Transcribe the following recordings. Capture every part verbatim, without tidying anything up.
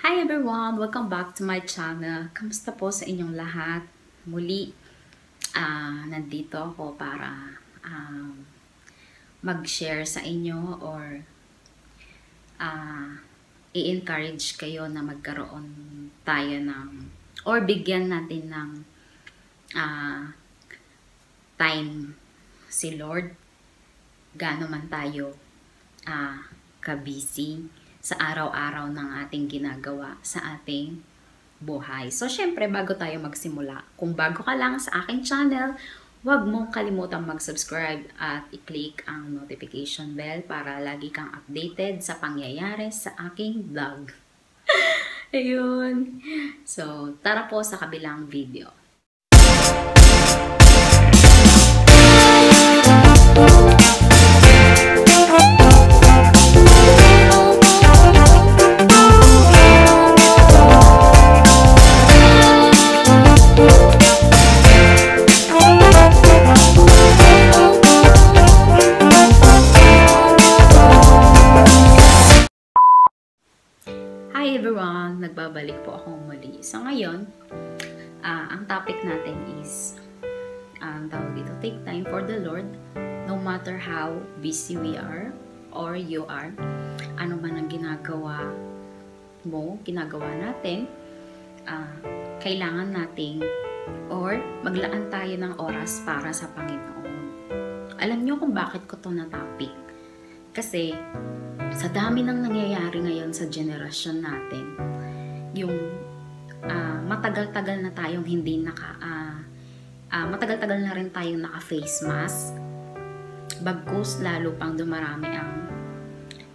Hi everyone! Welcome back to my channel. Kamusta po sa inyong lahat? Muli, uh, nandito ako para uh, mag-share sa inyo or uh, i-encourage kayo na magkaroon tayo ng or bigyan natin ng uh, time si Lord gaano man tayo uh, kabisi sa araw-araw ng ating ginagawa sa ating buhay. So, syempre, bago tayo magsimula, kung bago ka lang sa aking channel, huwag mong kalimutang mag-subscribe at i-click ang notification bell para lagi kang updated sa pangyayari sa aking vlog. Ayun. So, tara po sa kabilang video. Nagbabalik po ako muli. So ngayon, uh, ang topic natin is ang uh, tawag dito, take time for the Lord no matter how busy we are or you are. Ano man ang ginagawa mo, ginagawa natin, uh, kailangan nating or maglaan tayo ng oras para sa Panginoon. Alam niyo kung bakit ko to na topic? Kasi sa dami ng nangyayari ngayon sa generation natin, yung uh, matagal-tagal na tayong hindi naka uh, uh, matagal-tagal na rin tayong naka-face mask, bagkus lalo pang dumarami ang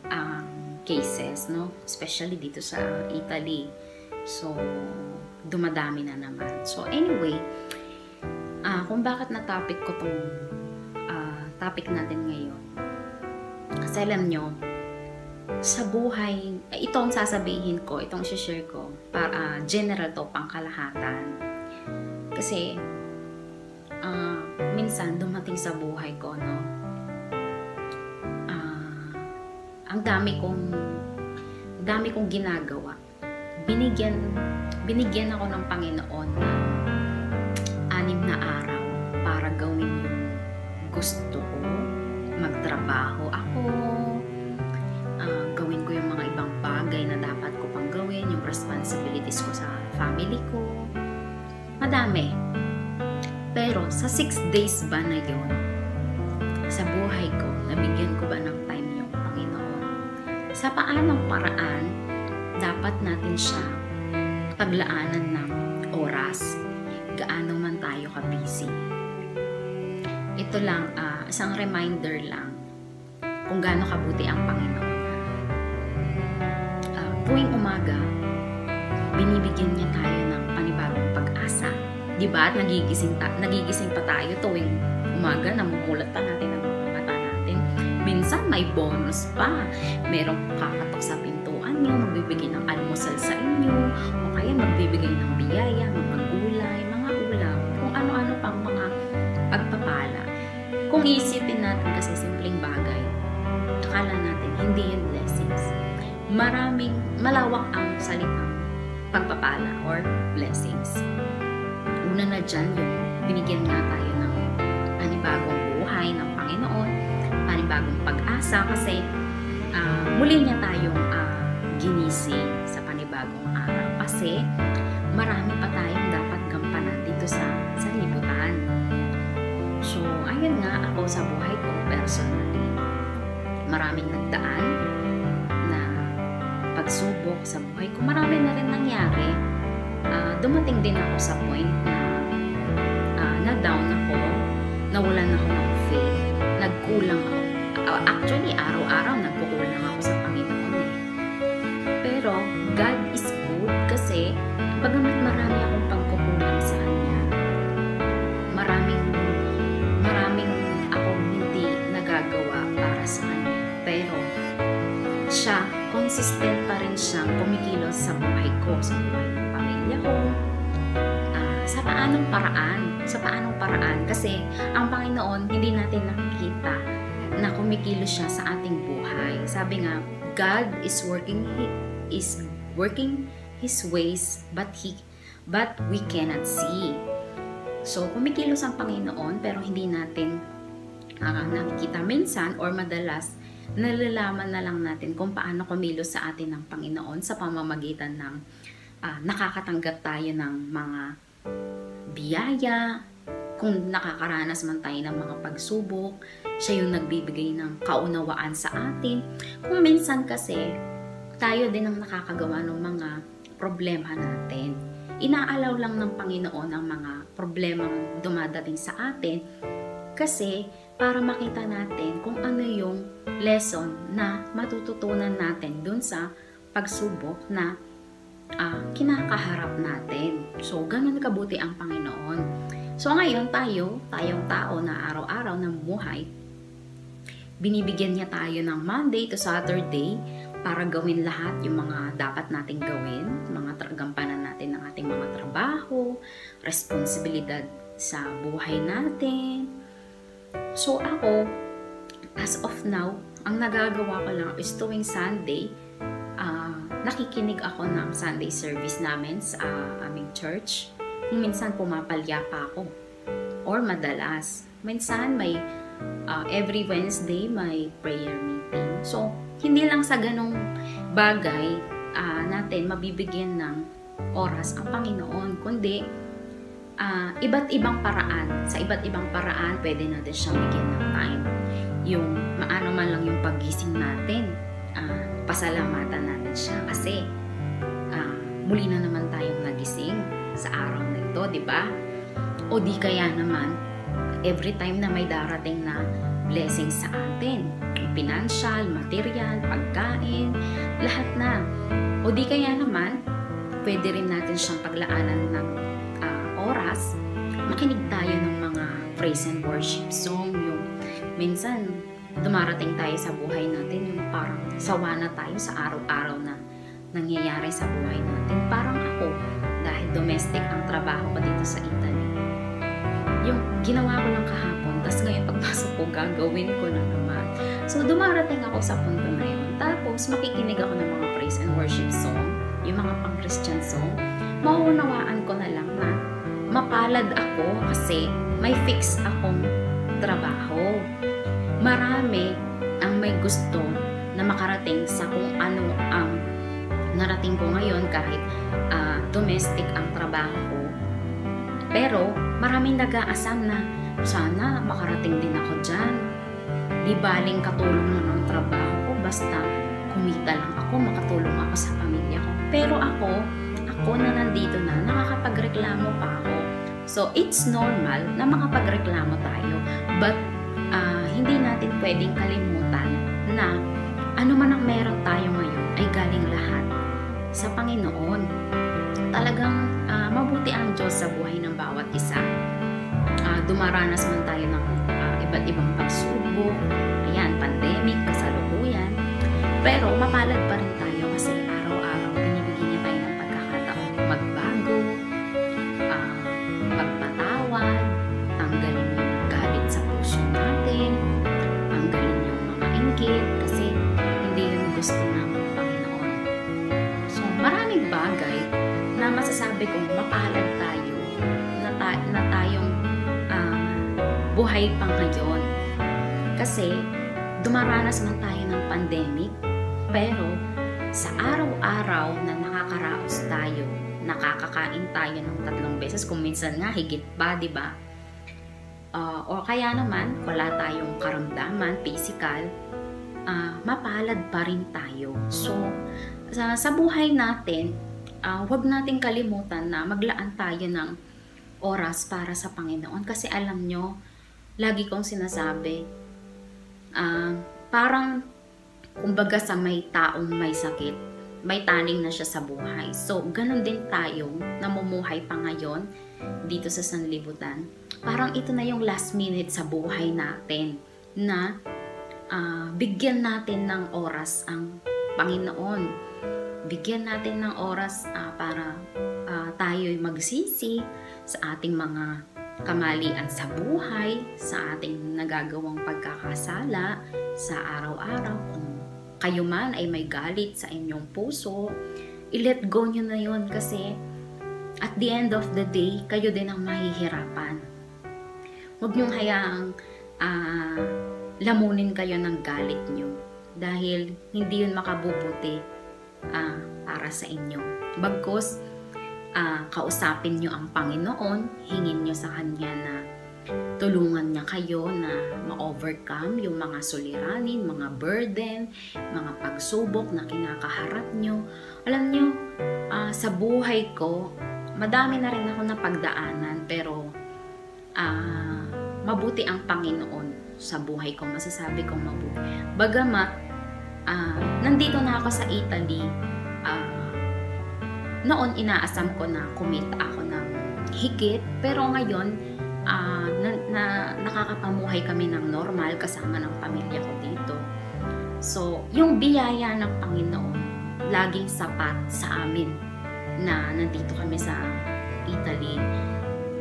uh, cases, no? Especially dito sa Italy, so dumadami na naman. So anyway, uh, kung bakit na topic ko tong uh, topic natin ngayon, kasi alam nyo sa buhay, itong sasabihin ko, itong share ko, para uh, general to, pangkalahatan. Kasi, uh, minsan dumating sa buhay ko, no, uh, ang dami kong, dami kong ginagawa. Binigyan, binigyan ako ng Panginoon ng anim na araw para gawin yung gusto ko, magtrabaho ako, ko yung mga ibang bagay na dapat ko pang gawin, yung responsibilities ko sa family ko. Madami. Pero sa six days ba na yun, sa buhay ko, nabigyan ko ba ng time yung Panginoon? Sa paanong paraan, dapat natin siya paglaanan ng oras, gaano man tayo ka-busy. Ito lang, uh, isang reminder lang kung gaano kabuti ang Panginoon. Tuwing umaga, binibigyan niya tayo ng panibagong pag-asa. Diba? At nagigising, ta nagigising pa tayo tuwing umaga, namumulat pa natin ang mga mata natin. Minsan may bonus pa. Merong kakatok sa pintuan niyo, magbibigay ng almusal sa inyo, o kaya magbibigay ng biyaya, mga gulay, mga ulam, kung ano-ano pang mga pagpapala. Kung isipin natin kasi simpleng bagay, akala natin hindi yan blessings. Maraming, malawak ang salitang pagpapala or blessings. Una na dyan yung binigyan nga tayo ng panibagong buhay ng Panginoon, panibagong pag-asa, kasi uh, muli niya tayong uh, ginising sa panibagong araw, kasi marami pa tayong dapat gampanan dito sa, sa liputan. So, ayun nga, ako sa buhay ko, personally, maraming nagdaan pagsubok sa buhay ko. Marami na rin nangyari. Uh, dumating din ako sa point na uh, na-down ako, nawalan ako ng faith, nagkulang ako. Uh, actually, araw-araw nagkukulang ako sa Panginoon eh. Pero, God is good kasi bagamat marami akong pagkukulang sa Kanya, maraming, maraming akong hindi nagagawa para sa Kanya. Pero, siya, consistent pa rin siyang kumikilos sa buhay ko, sa buhay ng pamilya ko, uh, sa paanong paraan, sa paanong paraan, kasi ang Panginoon, hindi natin nakikita na kumikilos siya sa ating buhay. Sabi nga, God is working, He is working His ways, but he, but we cannot see. So, kumikilos ang Panginoon, pero hindi natin uh, nakikita minsan or madalas, nalalaman na lang natin kung paano kumilos sa atin ng Panginoon sa pamamagitan ng uh, nakakatanggap tayo ng mga biyaya, kung nakakaranas man tayo ng mga pagsubok, siya yung nagbibigay ng kaunawaan sa atin. Kung minsan kasi, tayo din ang nakakagawa ng mga problema natin. Inaalaw lang ng Panginoon ang mga problema dumadating sa atin kasi para makita natin kung ano yung lesson na matututunan natin dun sa pagsubok na uh, kinakaharap natin. So, ganun kabuti ang Panginoon. So ngayon tayo, tayong tao na araw-araw ng buhay, binibigyan niya tayo ng Monday to Saturday para gawin lahat yung mga dapat nating gawin, mga gampanan natin ng ating mga trabaho, responsibilidad sa buhay natin. So ako, as of now, ang nagagawa ko lang is tuwing Sunday, uh, nakikinig ako ng Sunday service namin sa uh, aming church. Minsan pumapalya pa ako or madalas minsan may uh, every Wednesday may prayer meeting. So hindi lang sa ganong bagay uh, natin mabibigyan ng oras ang Panginoon, kundi uh, iba't ibang paraan sa iba't ibang paraan pwede natin siyang bigyan ng time. Yung maano man lang yung paggising natin, uh, pasalamatan natin siya kasi uh, muli na naman tayong nagising sa araw na ito, di ba? O di kaya naman, every time na may darating na blessing sa atin, financial, material, pagkain, lahat na. O di kaya naman, pwede rin natin siyang paglaanan ng uh, oras, makinig tayo ng mga praise and worship song. Yung minsan, dumarating tayo sa buhay natin, yung parang sawa na tayo sa araw-araw na nangyayari sa buhay natin. Parang ako, dahil domestic ang trabaho ko dito sa Italy. Yung ginawa ko ng kahapon, tapos ngayon pagpasok ko, gagawin ko na naman. So, dumarating ako sa punto na yun. Tapos, makikinig ako ng mga praise and worship song, yung mga pang-Christian song. Mauunawaan ko na lang na mapalad ako kasi may fix akong trabaho. Marami ang may gusto na makarating sa kung ano ang narating ko ngayon kahit uh, domestic ang trabaho ko. Pero, maraming nag-aasam na sana makarating din ako dyan. Di baling katulong lang ang trabaho ko, basta kumita lang ako, makatulong ako sa pamilya ko. Pero ako, ako na nandito na, nakakapagreklamo pa ako. So, it's normal na makapagreklamo tayo. But, uh, hindi natin pwedeng kalimutan na ano man ang meron tayo ngayon ay galing lahat sa Panginoon. Talagang uh, mabuti ang Diyos sa buhay ng bawat isa. Uh, dumaranas man tayo ng uh, iba't ibang pagsubok, ayan, pandemic, kasalukuyan, pero mapalad pa rin tayo kasi araw-araw binibigyan niya tayo ng pagkakataon magbago, uh, magpatawad, tanggalin yung galit sa puso natin, tanggalin yung mga inggit kasi hindi yung gusto namin. Bagay na masasabi kong mapalad tayo na, ta na tayong uh, buhay pang ngayon. Kasi dumaranas man tayo ng pandemic, pero sa araw-araw na nakakaraos tayo, nakakakain tayo ng tatlong beses, kung minsan nga higit pa, di ba? Uh, o kaya naman, wala tayong karamdaman, physical, uh, mapalad pa rin tayo. So, Sa, sa buhay natin, uh, huwag nating kalimutan na maglaan tayo ng oras para sa Panginoon. Kasi alam nyo, lagi kong sinasabi, uh, parang kumbaga sa may taong may sakit, may taning na siya sa buhay. So, ganun din tayong namumuhay pa ngayon dito sa sanlibutan. Parang ito na yung last minute sa buhay natin na uh, bigyan natin ng oras ang Panginoon. Bigyan natin ng oras uh, para uh, tayo'y magsisi sa ating mga kamalian sa buhay, sa ating nagagawang pagkakasala sa araw-araw. Kung kayo man ay may galit sa inyong puso, i-let go nyo na yun kasi at the end of the day, kayo din ang mahihirapan. Huwag nyong hayaang uh, lamunin kayo ng galit nyo dahil hindi yun makabubuti uh, para sa inyo. Bagkus, uh, kausapin nyo ang Panginoon, hingin nyo sa Kanya na tulungan niya kayo na ma-overcome yung mga suliranin, mga burden, mga pagsubok na kinakaharap nyo. Alam nyo, uh, sa buhay ko, madami na rin ako napagdaanan, pero uh, mabuti ang Panginoon sa buhay ko. Masasabi kong mabuti. Bagamat, uh, nandito na ako sa Italy, uh, noon inaasam ko na kumita ako ng higit, pero ngayon, Uh, na, na nakakapamuhay kami ng normal kasama ng pamilya ko dito. So, yung biyaya ng Panginoon laging sapat sa amin na nandito kami sa Italy.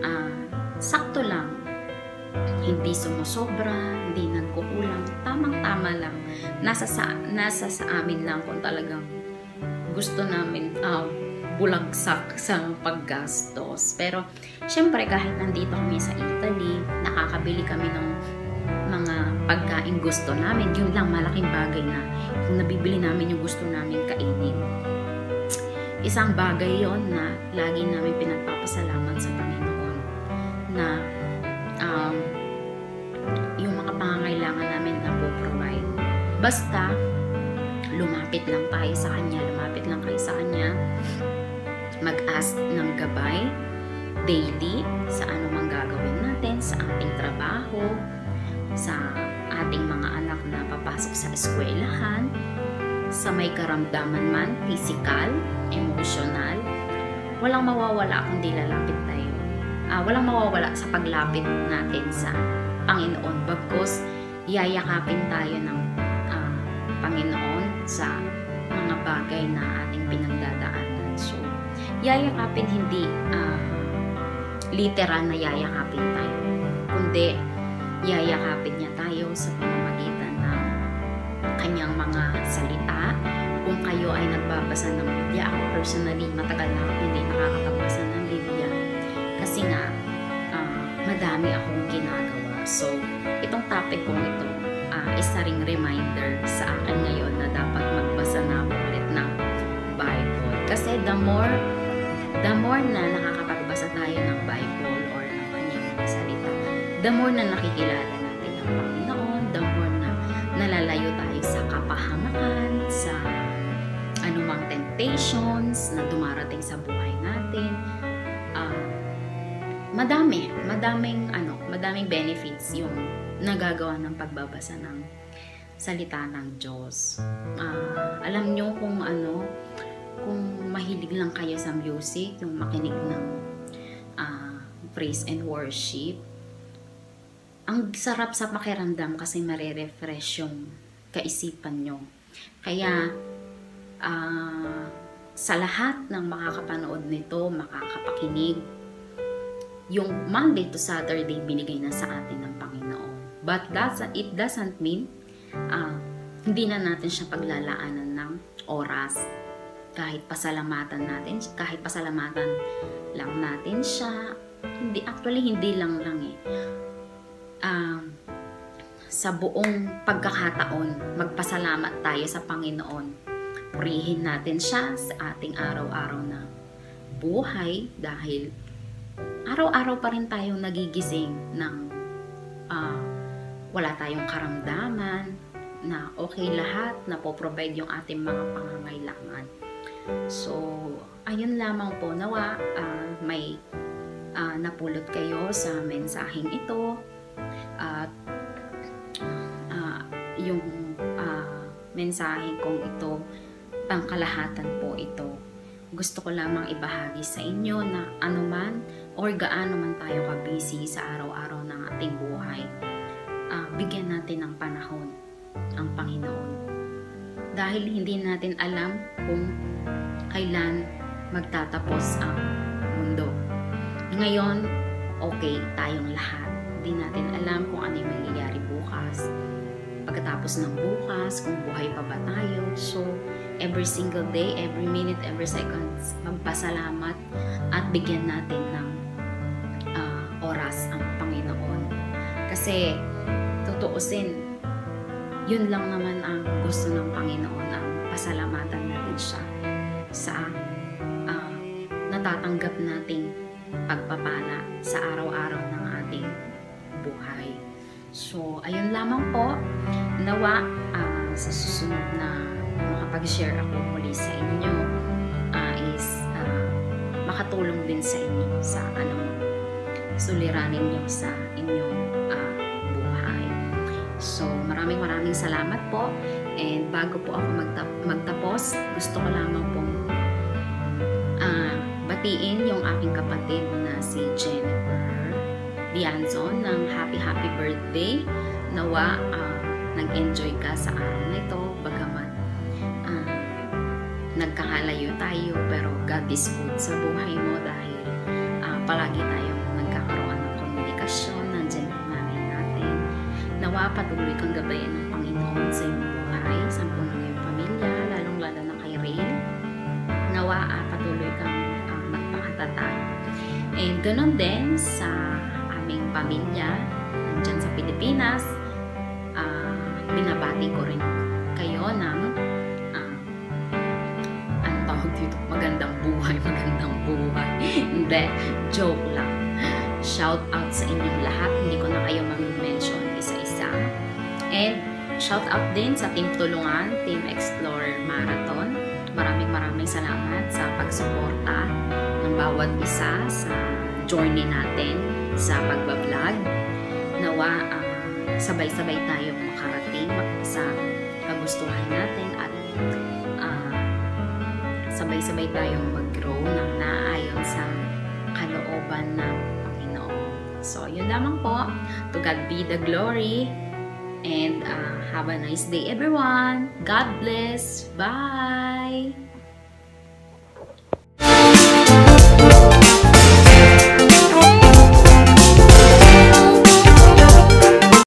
Uh, sakto lang. Hindi sumusobra, hindi nagkukulang. Tamang-tama lang. Nasa sa, nasa sa amin lang kung talagang gusto namin uh, bulagsak sa paggastos. Pero, syempre, kahit nandito kami sa Italy, nakakabili kami ng mga pagkain gusto namin. Yun lang, malaking bagay na kung nabibili namin yung gusto namin kainin. Isang bagay yon na lagi namin pinagpapasalamat sa Panginoon na um, yung mga pangangailangan namin na po-provide. Basta, lumapit lang tayo sa Kanya. Lumapit lang kayo sa Kanya. Mag-ask ng gabay daily sa ano mang gagawin natin, sa ating trabaho, sa ating mga anak na papasok sa eskwelahan, sa may karamdaman man, physical, emotional. Walang mawawala kung di lalapit tayo. Uh, walang mawawala sa paglapit natin sa Panginoon. Bagkus, yayakapin tayo ng uh, Panginoon sa mga bagay na ating pinagdadaanan. So, yayakapin hindi uh, literal na yayakapin tayo, kundi yayakapin niya tayo sa pamamagitan ng kanyang mga salita. Kung kayo ay nagbabasa ng Biblia, ako personally matagal na ako hindi nakakapagbasa ng Biblia kasi nga uh, madami akong ginagawa. So, itong topic kong ito uh, isa ring reminder sa akin ngayon na dapat magbasa na ako ulit ng Bible kasi the more the more na nakakapagbasa tayo ng Bible or ng kanyang salita, the more na nakikilala natin ang Panginoon, the more na nalalayo tayo sa kapahamakan, sa anumang temptations na dumarating sa buhay natin. Uh, madami, madaming ano, madaming benefits yung nagagawa ng pagbabasa ng salita ng Diyos. Uh, alam nyo kung ano, kung mahilig lang kayo sa music, yung makinig ng uh, praise and worship, ang sarap sa pakiramdam kasi marirefresh yung kaisipan nyo. Kaya, uh, sa lahat ng makakapanood nito, makakapakinig, yung Monday to Saturday binigay na sa atin ng Panginoon. But that's, it doesn't mean uh, hindi na natin siya paglalaanan ng oras. Kahit pasalamatan natin, kahit pasalamatan lang natin siya, hindi, actually hindi lang lang eh. Uh, sa buong pagkakataon, magpasalamat tayo sa Panginoon. Purihin natin siya sa ating araw-araw na buhay dahil araw-araw pa rin tayong nagigising ng uh, wala tayong karamdaman, na okay lahat, na po-provide yung ating mga pangangailangan. So, ayun lamang po. Nawa, uh, may uh, napulot kayo sa mensaheng ito. At uh, uh, yung uh, mensaheng kong ito, pangkalahatan po ito. Gusto ko lamang ibahagi sa inyo na anuman or gaano man tayo kabisi sa araw-araw ng ating buhay, uh, bigyan natin ng panahon ang Panginoon. Dahil hindi natin alam kung kailan magtatapos ang mundo. Ngayon, okay tayong lahat. Hindi natin alam kung ano yung mangyayari bukas. Pagkatapos ng bukas, kung buhay pa ba tayo. So, every single day, every minute, every seconds, magpasalamat at bigyan natin ng uh, oras ang Panginoon. Kasi tutuusin, yun lang naman ang gusto ng Panginoon, ang pasalamatan natin siya sa uh, natatanggap nating pagpapala sa araw-araw ng ating buhay. So, ayun lamang po. Nawa uh, sa susunod na makapag-share ako muli sa inyo uh, is uh, makatulong din sa inyo sa anong suliranin nyo sa inyong uh, buhay. So, maraming maraming salamat po. And bago po ako magtap magtapos, gusto ko lamang pong uh, batiin yung aking kapatid na si Jennifer Bianzon ng happy happy birthday. Nawa uh, nag-enjoy ka sa araw na ito, bagamat uh, nagkakalayo tayo, pero God is good sa buhay mo dahil uh, palagi tayong nagkakaroon ng komunikasyon, nandiyan ang nanay natin. Nawa patuloy kang gabayan ng Panginoon sa iyong buhay, sa puno ng iyong pamilya, lalong lalo na kay Rain. Nawa uh, patuloy kang uh, magpakatatag. And ganun din sa aming pamilya nandiyan sa Pilipinas, binabati ko rin kayo ng uh, ano tawag dito, magandang buhay, magandang buhay. Hindi, joke lang. Shout out sa inyong lahat. Hindi ko na kayo mag-mention isa-isa. And shout out din sa Team Tulungan, Team Explore Marathon. Maraming maraming salamat sa pagsuporta ng bawat isa sa journey natin sa pagbablog. Nawa ang uh, sabay-sabay tayo makarating sa kagustuhan natin at uh, sabay-sabay tayong mag-grow ng naayon sa kalooban ng Panginoon. So, yun lamang po. To God be the glory, and uh, have a nice day everyone. God bless. Bye!